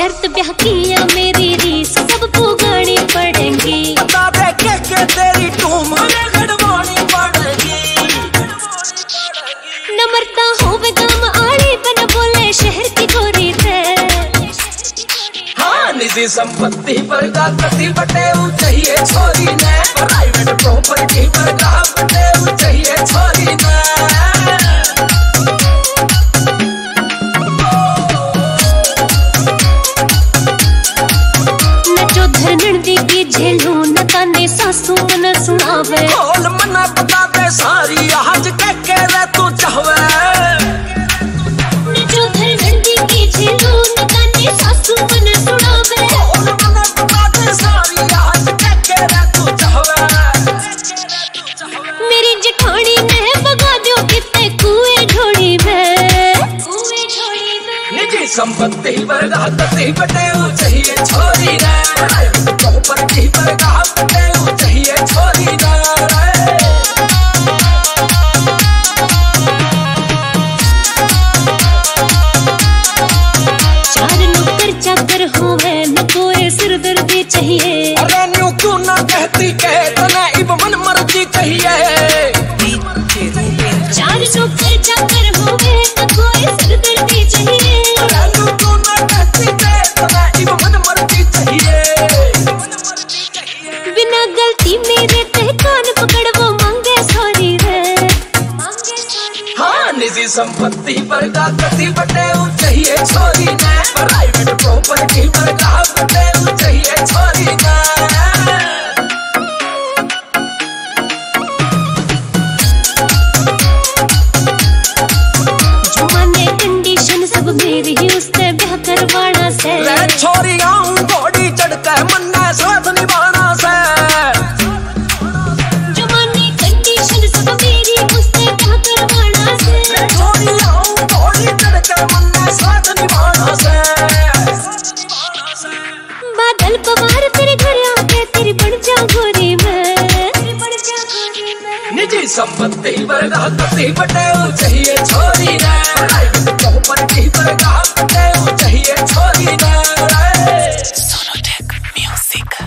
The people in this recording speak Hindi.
शर्त ब्याह किया मेरी रीस सब पुगानी पड़ेंगी। बता दे के तेरी टूम मुझे गड़वानी पड़ेगी। नम्रता हो बेगम आड़ी बन बोले शहर की गोरी थे। हाँ निजी संपत्ति पर का कसी बटेऊ चाहिए छोरी ने। प्राइवेट प्रॉपर्टी पर का बटेऊ चाहिए छोरी ने। बोल मना बता दे सारी आज के रे तू चाहवे। जो घर घंटी की झेलू नकाने सासू मन सुनावे। बोल मना बता दे सारी आज के रे तू चाहवे। मेरी जेठानी ने बगा दियो कितने कुएं झोड़ी में। निजी संपत्ति वर्गा तसी बटेऊ चाहिए छोरी रे। प्रॉपर्टी वर्गा बटेऊ चाहिए छोरी रे। संपत्ति पर का कसी बटेऊ चाहिए छोरी ने। प्राइवेट प्रॉपर्टी पर का बटेऊ चाहिए छोरी ने। जुमाने कंडीशन सब मेरी ही उसने ब्याह करवाना से। छोरी आऊं घोड़ी चढ़कर मन्ना साथ निभाना से। जुमाने कंडीशन सब मेरी उसने ब्याह करवाना से। बादल पवार तेरे घर आके तेरी बन जाऊं गोरी मैं। निजी संपत्ति वर्गा कसी बटेऊ चाहिए छोरी रे। प्राइवेट प्रॉपर्टी वर्गा बटेऊ चाहिए छोरी रे।